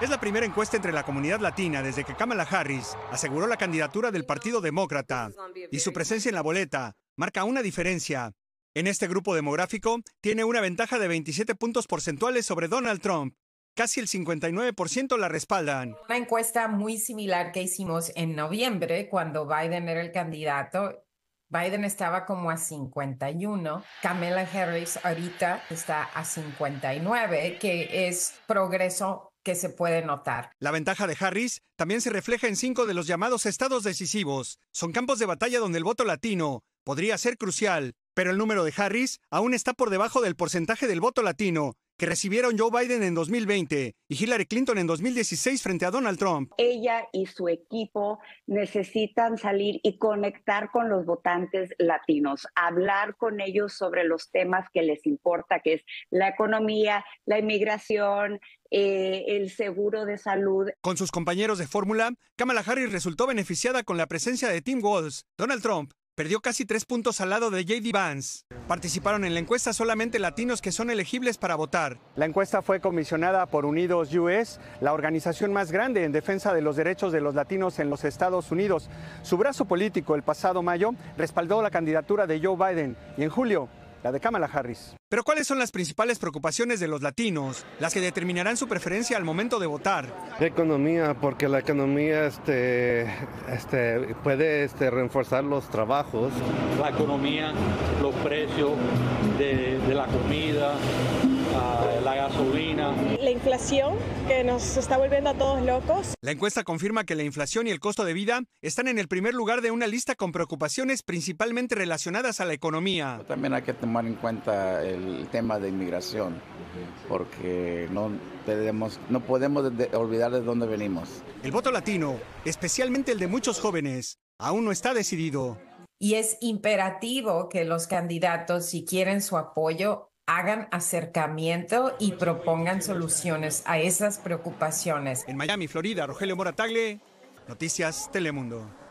Es la primera encuesta entre la comunidad latina desde que Kamala Harris aseguró la candidatura del Partido Demócrata, y su presencia en la boleta marca una diferencia. En este grupo demográfico tiene una ventaja de 27 puntos porcentuales sobre Donald Trump. Casi el 59% la respaldan. Una encuesta muy similar que hicimos en noviembre, cuando Biden era el candidato. Biden estaba como a 51. Kamala Harris ahorita está a 59, que es progreso que se puede notar. La ventaja de Harris también se refleja en 5 de los llamados estados decisivos. Son campos de batalla donde el voto latino podría ser crucial, pero el número de Harris aún está por debajo del porcentaje del voto latino que recibieron Joe Biden en 2020 y Hillary Clinton en 2016 frente a Donald Trump. Ella y su equipo necesitan salir y conectar con los votantes latinos, hablar con ellos sobre los temas que les importa, que es la economía, la inmigración, el seguro de salud. Con sus compañeros de fórmula, Kamala Harris resultó beneficiada con la presencia de Tim Walz. Donald Trump perdió casi 3 puntos al lado de JD Vance. Participaron en la encuesta solamente latinos que son elegibles para votar. La encuesta fue comisionada por Unidos US, la organización más grande en defensa de los derechos de los latinos en los Estados Unidos. Su brazo político el pasado mayo respaldó la candidatura de Joe Biden y en julio la de Kamala Harris. Pero ¿cuáles son las principales preocupaciones de los latinos, las que determinarán su preferencia al momento de votar? La economía, porque la economía puede reforzar los trabajos. La economía, los precios de la comida, la gasolina. La inflación, que nos está volviendo a todos locos. La encuesta confirma que la inflación y el costo de vida están en el primer lugar de una lista con preocupaciones principalmente relacionadas a la economía. También hay que tomar en cuenta el tema de inmigración, porque no podemos olvidar de dónde venimos. El voto latino, especialmente el de muchos jóvenes, aún no está decidido. Y es imperativo que los candidatos, si quieren su apoyo, hagan acercamiento y propongan soluciones a esas preocupaciones. En Miami, Florida, Rogelio Mora Tagle, Noticias Telemundo.